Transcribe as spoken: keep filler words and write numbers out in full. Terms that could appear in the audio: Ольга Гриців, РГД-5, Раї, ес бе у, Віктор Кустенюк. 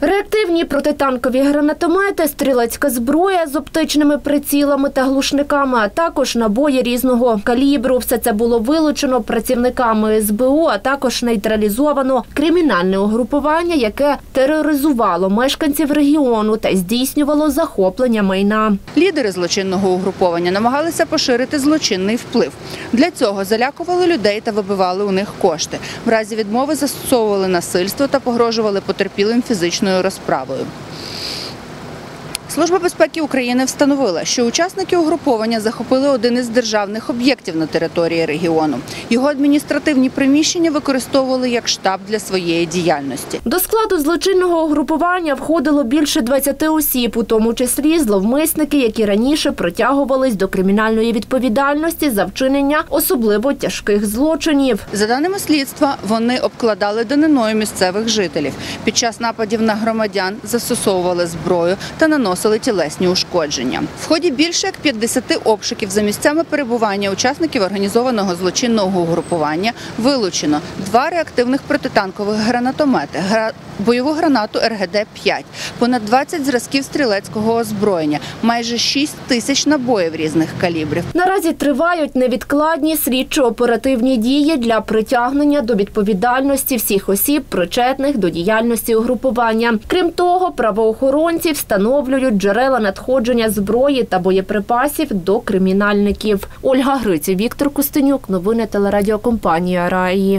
Реактивні протитанкові гранатомети, стрілецька зброя з оптичними прицілами та глушниками, а також набої різного калібру. Все це було вилучено працівниками ес бе у, а також нейтралізовано кримінальне угрупування, яке тероризувало мешканців регіону та здійснювало захоплення майна. Лідери злочинного угруповання намагалися поширити злочинний вплив. Для цього залякували людей та вибивали у них кошти. В разі відмови застосовували насильство та погрожували потерпілим фізично розправою. Служба безпеки України встановила, що учасники угруповання захопили один із державних об'єктів на території регіону. Його адміністративні приміщення використовували як штаб для своєї діяльності. До складу злочинного угруповання входило більше двадцяти осіб, у тому числі зловмисники, які раніше притягувались до кримінальної відповідальності за вчинення особливо тяжких злочинів. За даними слідства, вони обкладали даниною місцевих жителів. Під час нападів на громадян застосовували зброю та наносили тілесні ушкодження. В ході більше як п'ятдесяти обшуків за місцями перебування учасників організованого злочинного угрупування вилучено два реактивних протитанкових гранатомети, бойову гранату ер ге де п'ять, понад двадцять зразків стрілецького озброєння, майже шість тисяч набоїв різних калібрів. Наразі тривають невідкладні слідчо-оперативні дії для притягнення до відповідальності всіх осіб, причетних до діяльності угрупування. Крім того, правоохоронці встановлюють джерела надходження зброї та боєприпасів до кримінальників. Ольга Гриців, Віктор Кустенюк. Новини телерадіокомпанії «Раї».